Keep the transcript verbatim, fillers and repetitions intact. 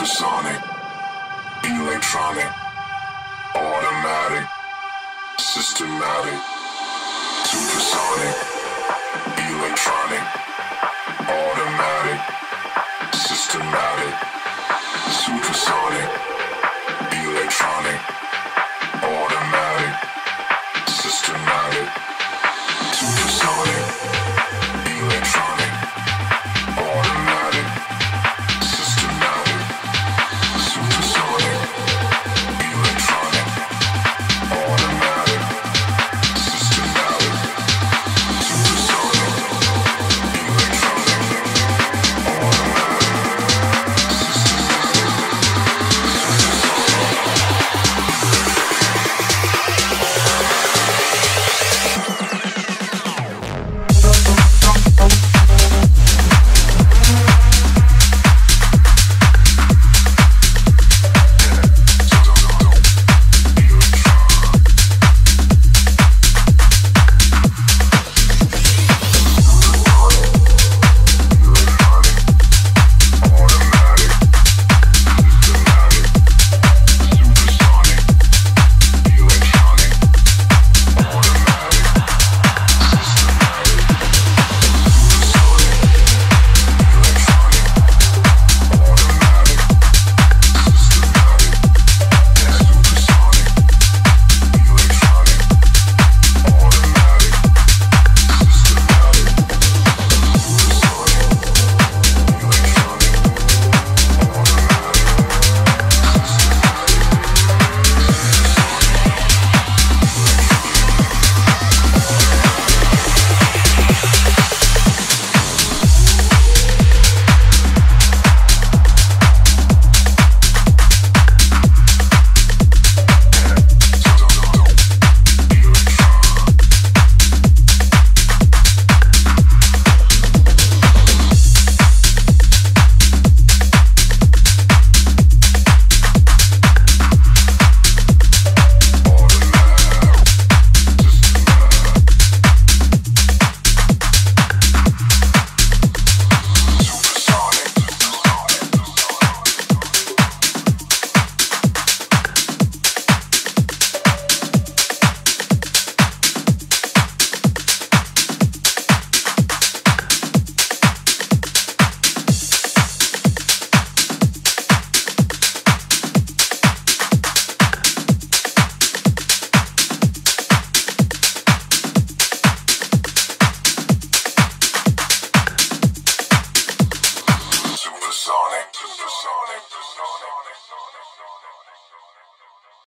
Infrasonic, electronic, automatic, systematic, supersonic, electronic, automatic, systematic, supersonic.